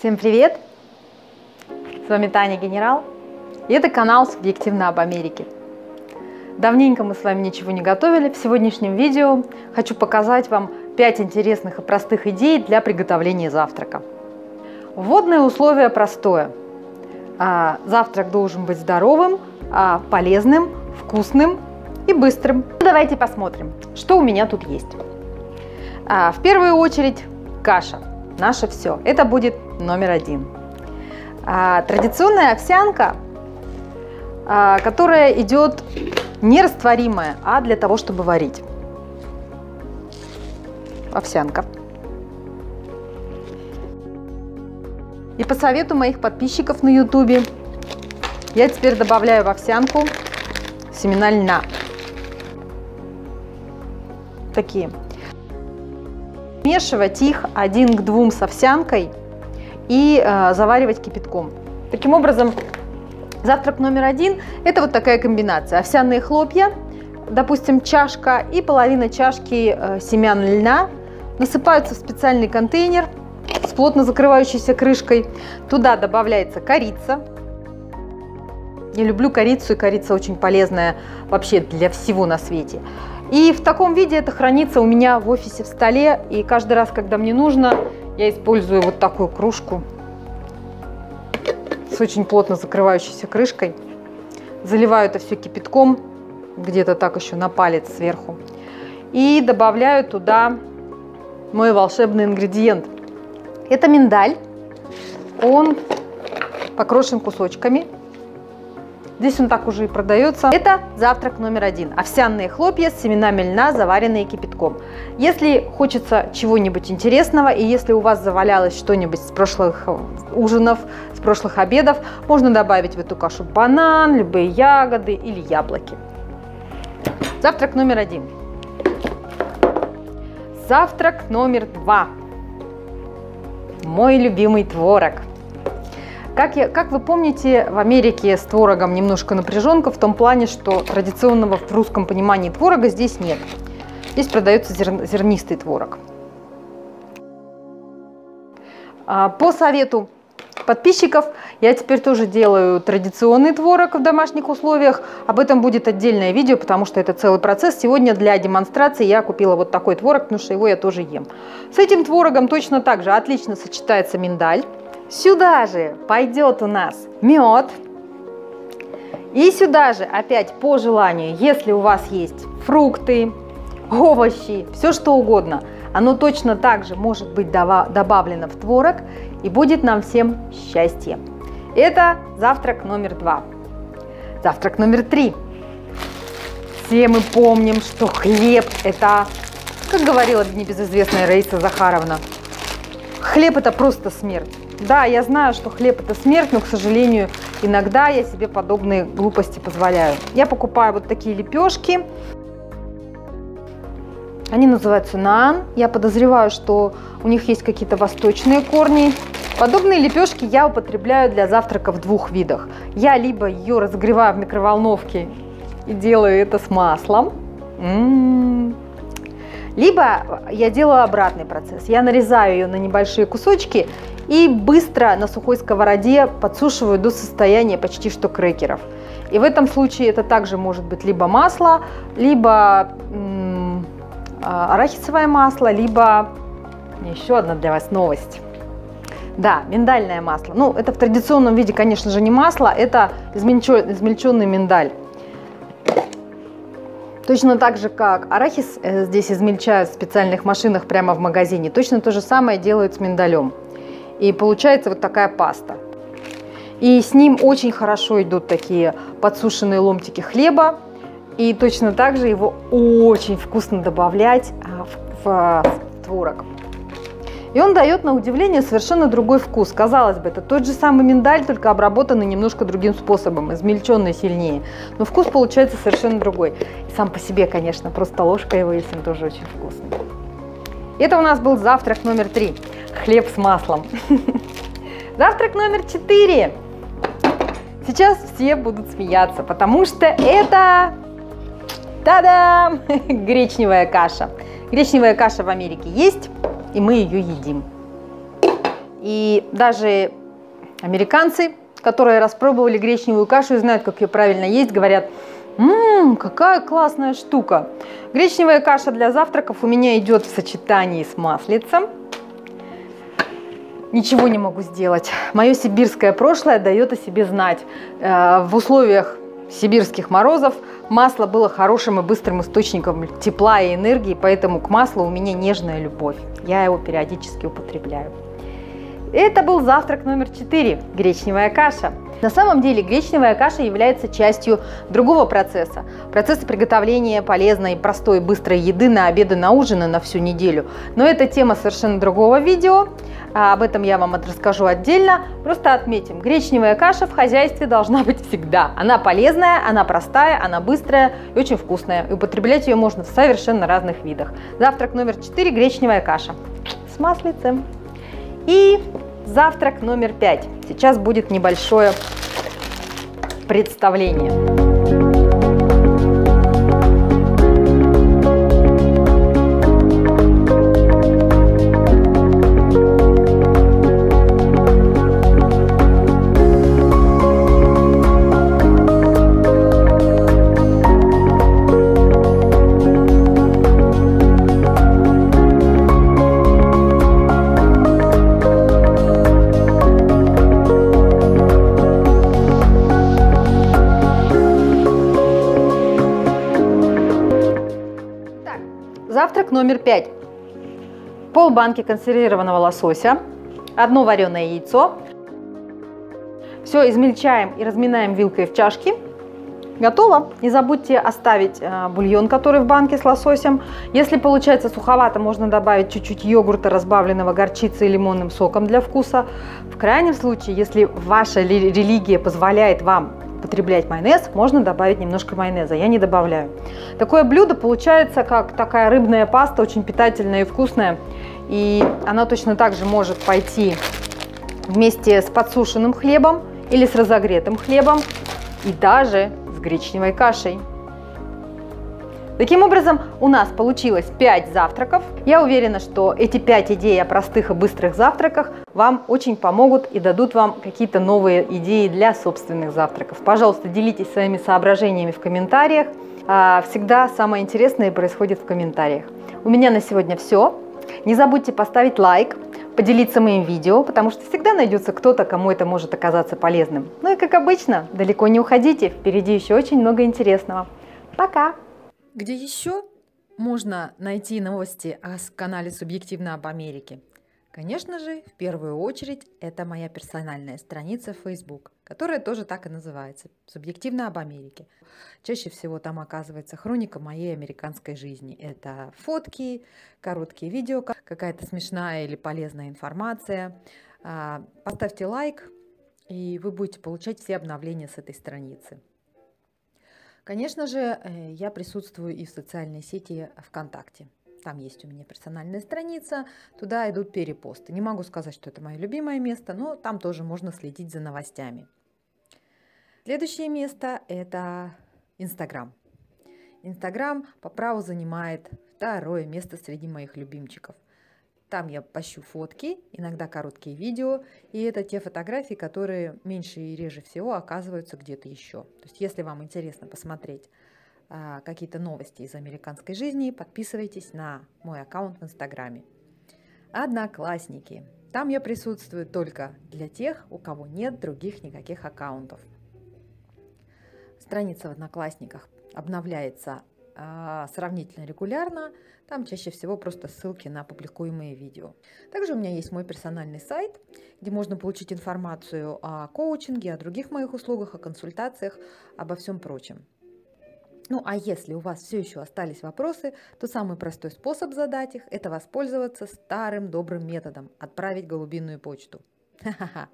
Всем привет! С вами Таня Генерал, и это канал «Субъективно об Америке». Давненько мы с вами ничего не готовили. В сегодняшнем видео хочу показать вам 5 интересных и простых идей для приготовления завтрака. Вводное условие простое. Завтрак должен быть здоровым, полезным, вкусным и быстрым. Давайте посмотрим, что у меня тут есть. В первую очередь каша. Наше все. Это будет номер один. Традиционная овсянка, которая идет нерастворимая, а для того, чтобы варить. Овсянка. И по совету моих подписчиков на YouTube я теперь добавляю в овсянку семена льна. Такие. Смешивать их 1 к 2 с овсянкой и заваривать кипятком. Таким образом, завтрак номер один – это вот такая комбинация. Овсяные хлопья, допустим, чашка и половина чашки семян льна насыпаются в специальный контейнер с плотно закрывающейся крышкой. Туда добавляется корица. Я люблю корицу, и корица очень полезная вообще для всего на свете. И в таком виде это хранится у меня в офисе в столе, и каждый раз, когда мне нужно, я использую вот такую кружку с очень плотно закрывающейся крышкой. Заливаю это все кипятком, где-то так еще на палец сверху, и добавляю туда мой волшебный ингредиент. Это миндаль, он покрошен кусочками. Здесь он так уже и продается. Это завтрак номер один. Овсяные хлопья с семенами льна, заваренные кипятком. Если хочется чего-нибудь интересного, и если у вас завалялось что-нибудь с прошлых ужинов, с прошлых обедов, можно добавить в эту кашу банан, любые ягоды или яблоки. Завтрак номер один. Завтрак номер два. Мой любимый творог. Как вы помните, в Америке с творогом немножко напряженка, в том плане, что традиционного в русском понимании творога здесь нет. Здесь продается зернистый творог. По совету подписчиков я теперь тоже делаю традиционный творог в домашних условиях. Об этом будет отдельное видео, потому что это целый процесс. Сегодня для демонстрации я купила вот такой творог, потому что его я тоже ем. С этим творогом точно так же отлично сочетается миндаль. Сюда же пойдет у нас мед, и сюда же опять по желанию, если у вас есть фрукты, овощи, все что угодно, оно точно так же может быть добавлено в творог, и будет нам всем счастье. Это завтрак номер два. Завтрак номер три. Все мы помним, что хлеб – это, как говорила небезызвестная Раиса Захаровна, хлеб – это просто смерть. Да, я знаю, что хлеб – это смерть, но, к сожалению, иногда я себе подобные глупости позволяю. Я покупаю вот такие лепешки. Они называются Наан. Я подозреваю, что у них есть какие-то восточные корни. Подобные лепешки я употребляю для завтрака в двух видах. Я либо ее разогреваю в микроволновке и делаю это с маслом. Либо я делаю обратный процесс. Я нарезаю ее на небольшие кусочки и быстро на сухой сковороде подсушиваю до состояния почти что крекеров. И в этом случае это также может быть либо масло, либо арахисовое масло, либо еще одна для вас новость. Да, миндальное масло. Ну, это в традиционном виде, конечно же, не масло, это измельченный миндаль. Точно так же, как арахис здесь измельчают в специальных машинах прямо в магазине, точно то же самое делают с миндалем. И получается вот такая паста. И с ним очень хорошо идут такие подсушенные ломтики хлеба. И точно так же его очень вкусно добавлять в творог. И он дает, на удивление, совершенно другой вкус. Казалось бы, это тот же самый миндаль, только обработанный немножко другим способом, измельченный сильнее. Но вкус получается совершенно другой. И сам по себе, конечно, просто ложка его есть, он тоже очень вкусный. Это у нас был завтрак номер 3. Хлеб с маслом. Завтрак номер 4. Сейчас все будут смеяться, потому что это... Та-дам! Гречневая каша. Гречневая каша в Америке есть. И мы ее едим. И даже американцы, которые распробовали гречневую кашу и знают, как ее правильно есть, говорят: «Ммм, какая классная штука!» Гречневая каша для завтраков у меня идет в сочетании с маслицем. Ничего не могу сделать. Мое сибирское прошлое дает о себе знать. В условиях сибирских морозов масло было хорошим и быстрым источником тепла и энергии, поэтому к маслу у меня нежная любовь. Я его периодически употребляю. Это был завтрак номер 4 – гречневая каша. На самом деле гречневая каша является частью другого процесса. Процесса приготовления полезной, простой, быстрой еды на обед и на ужин и на всю неделю. Но это тема совершенно другого видео. Об этом я вам расскажу отдельно. Просто отметим, гречневая каша в хозяйстве должна быть всегда. Она полезная, она простая, она быстрая и очень вкусная. И употреблять ее можно в совершенно разных видах. Завтрак номер 4 – гречневая каша с маслицем. И завтрак номер 5. Сейчас будет небольшое представление. Завтрак номер 5. Пол банки консервированного лосося, 1 вареное яйцо. Все измельчаем и разминаем вилкой в чашке. Готово. Не забудьте оставить бульон, который в банке с лососем. Если получается суховато, можно добавить чуть-чуть йогурта, разбавленного горчицей и лимонным соком для вкуса. В крайнем случае, если ваша религия позволяет вам употреблять майонез, можно добавить немножко майонеза. Я не добавляю. Такое блюдо получается как такая рыбная паста, очень питательная и вкусная. И она точно так же может пойти вместе с подсушенным хлебом или с разогретым хлебом и даже с гречневой кашей. Таким образом, у нас получилось 5 завтраков. Я уверена, что эти 5 идей о простых и быстрых завтраках вам очень помогут и дадут вам какие-то новые идеи для собственных завтраков. Пожалуйста, делитесь своими соображениями в комментариях. Всегда самое интересное происходит в комментариях. У меня на сегодня все. Не забудьте поставить лайк, поделиться моим видео, потому что всегда найдется кто-то, кому это может оказаться полезным. Ну и как обычно, далеко не уходите, впереди еще очень много интересного. Пока! Где еще можно найти новости о канале «Субъективно об Америке»? Конечно же, в первую очередь, это моя персональная страница в Facebook, которая тоже так и называется «Субъективно об Америке». Чаще всего там оказывается хроника моей американской жизни. Это фотки, короткие видео, какая-то смешная или полезная информация. Поставьте лайк, и вы будете получать все обновления с этой страницы. Конечно же, я присутствую и в социальной сети ВКонтакте. Там есть у меня персональная страница, туда идут перепосты. Не могу сказать, что это мое любимое место, но там тоже можно следить за новостями. Следующее место – это Инстаграм. Инстаграм по праву занимает 2-е место среди моих любимчиков. Там я пощу фотки, иногда короткие видео, и это те фотографии, которые меньше и реже всего оказываются где-то еще. То есть, если вам интересно посмотреть какие-то новости из американской жизни, подписывайтесь на мой аккаунт в Инстаграме. Одноклассники. Там я присутствую только для тех, у кого нет других никаких аккаунтов. Страница в Одноклассниках обновляется сравнительно регулярно, там чаще всего просто ссылки на публикуемые видео. Также у меня есть мой персональный сайт, где можно получить информацию о коучинге, о других моих услугах, о консультациях, обо всем прочем. Ну а если у вас все еще остались вопросы, то самый простой способ задать их – это воспользоваться старым добрым методом – отправить голубиную почту. Ха-ха-ха!